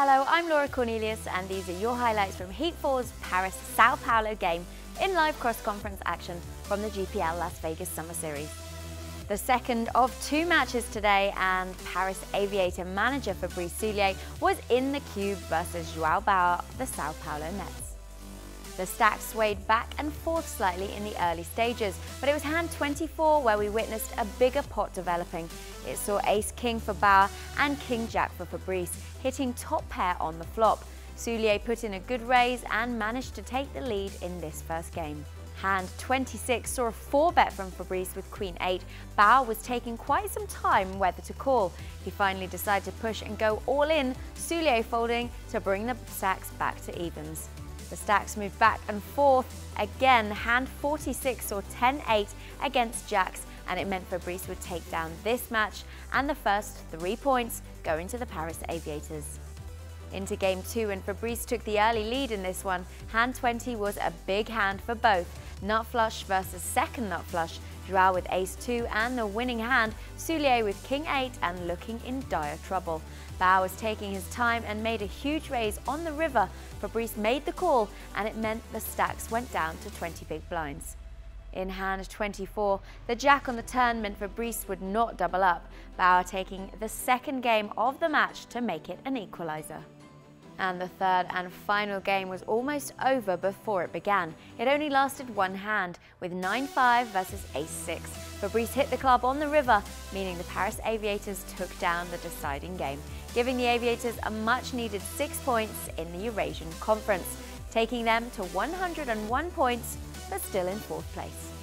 Hello, I'm Laura Cornelius and these are your highlights from Heat 4's Paris-Sao Paulo game in live cross-conference action from the GPL Las Vegas Summer Series. The second of two matches today, and Paris Aviator manager Fabrice Soulier was in the cube versus Joao Bauer of the Sao Paulo Mets. The stack swayed back and forth slightly in the early stages, but it was hand 24 where we witnessed a bigger pot developing. It saw ace-king for Bauer and king-jack for Fabrice, hitting top pair on the flop. Soulier put in a good raise and managed to take the lead in this first game. Hand 26 saw a 4-bet from Fabrice with queen-8. Bauer was taking quite some time whether to call. He finally decided to push and go all in, Soulier folding to bring the stacks back to evens. The stacks moved back and forth again. Hand 46 saw 10-8 against jacks, and it meant Fabrice would take down this match, and the first 3 points going to the Paris Aviators. Into game two, and Fabrice took the early lead in this one. Hand 20 was a big hand for both. Nut flush versus second nut flush, Joao with ace-2 and the winning hand, Soulier with king-8 and looking in dire trouble. Bauer was taking his time and made a huge raise on the river. Fabrice made the call and it meant the stacks went down to 20 big blinds. In hand 24, the jack on the turn meant Fabrice would not double up, Bauer taking the second game of the match to make it an equaliser. And the third and final game was almost over before it began. It only lasted one hand, with 9-5 versus ace-6. Fabrice hit the club on the river, meaning the Paris Aviators took down the deciding game, giving the Aviators a much-needed 6 points in the Eurasian Conference, taking them to 101 points, but still in fourth place.